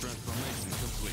Transformation complete.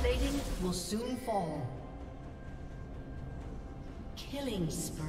Plating will soon fall. Killing spree.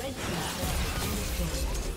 Red team's turret has been destroyed.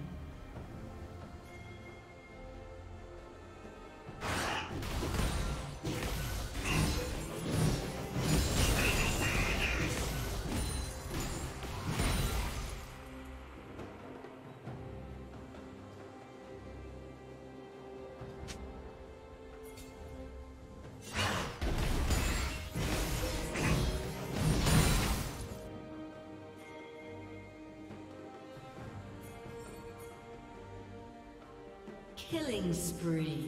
Killing spree.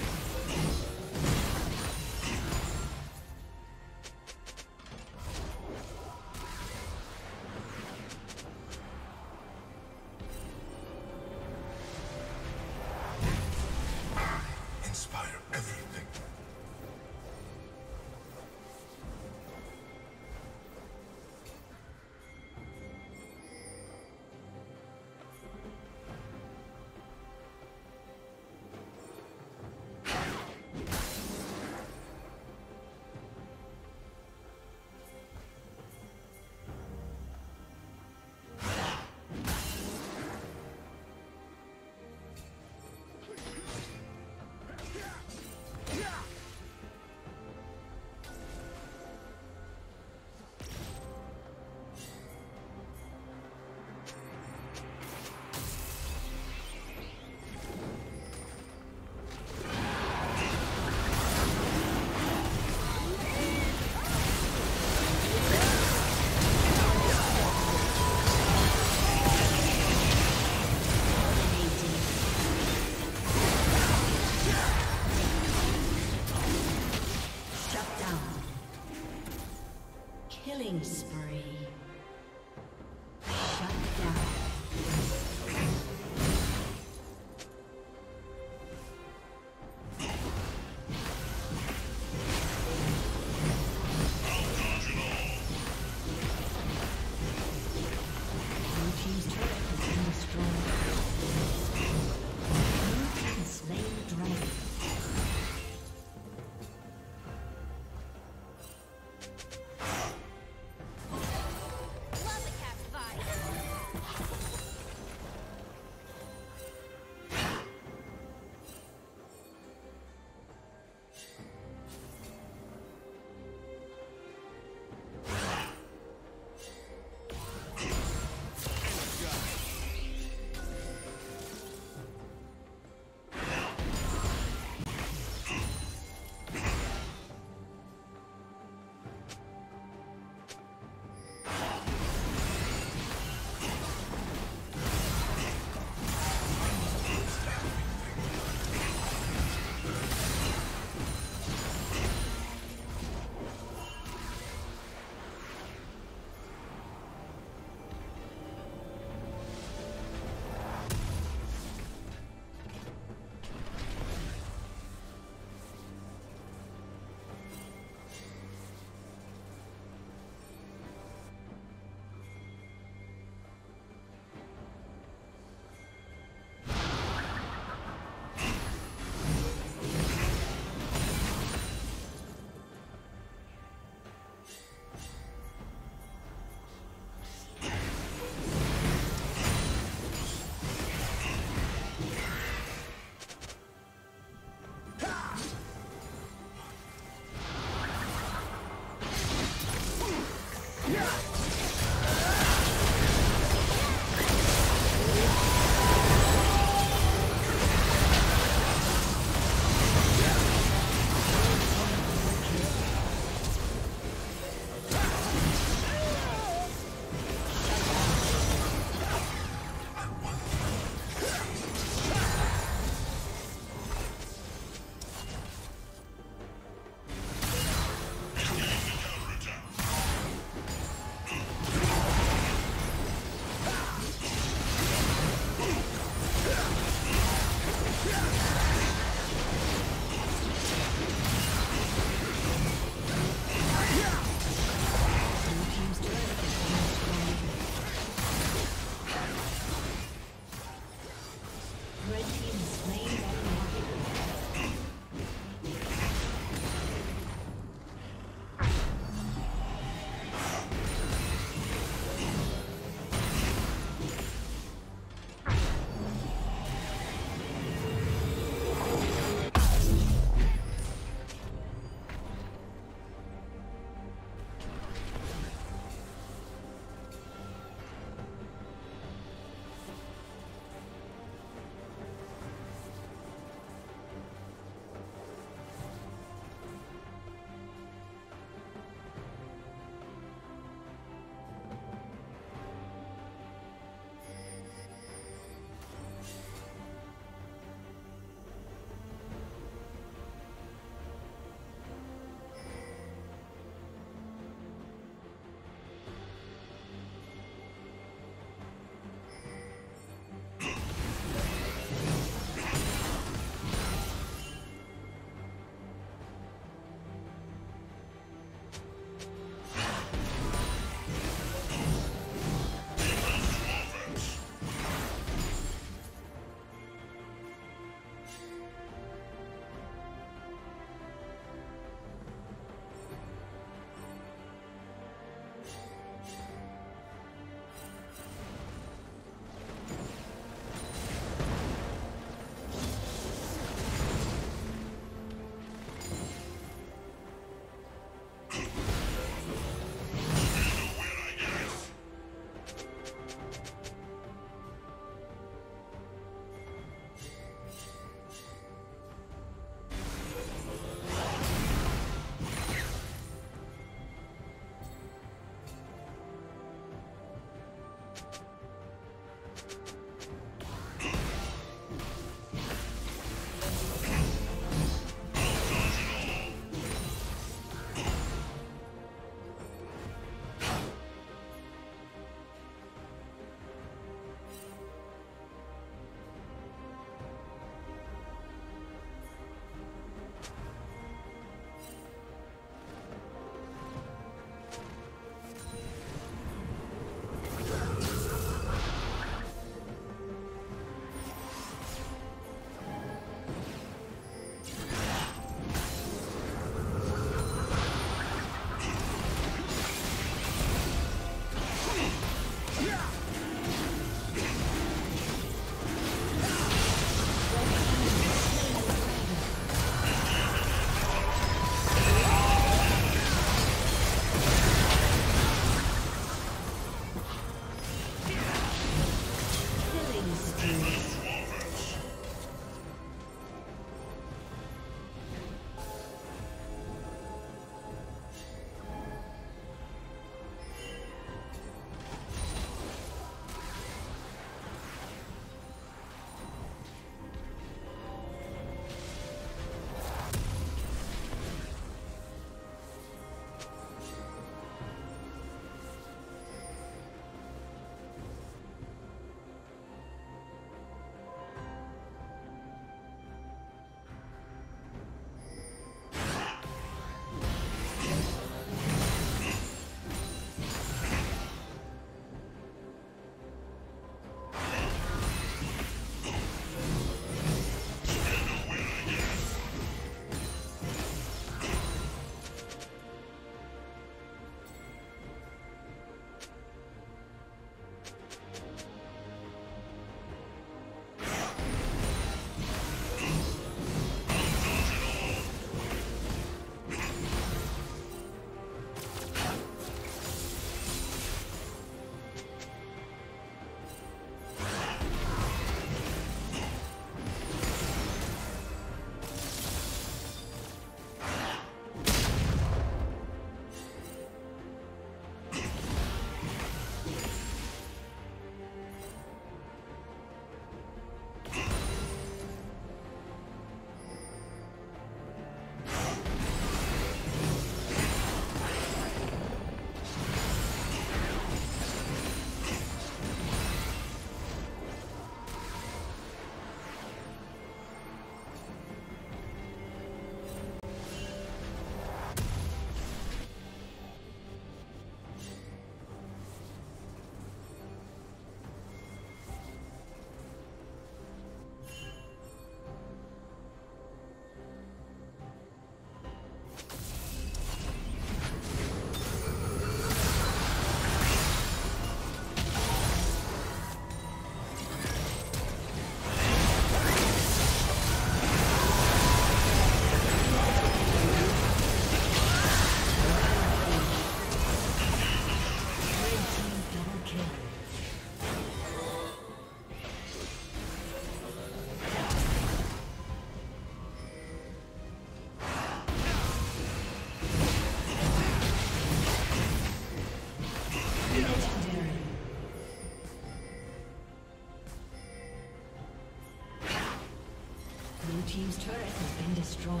Blue team's turret has been destroyed. Blue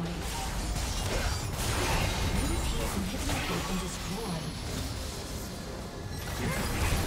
team's inhibitor has been destroyed.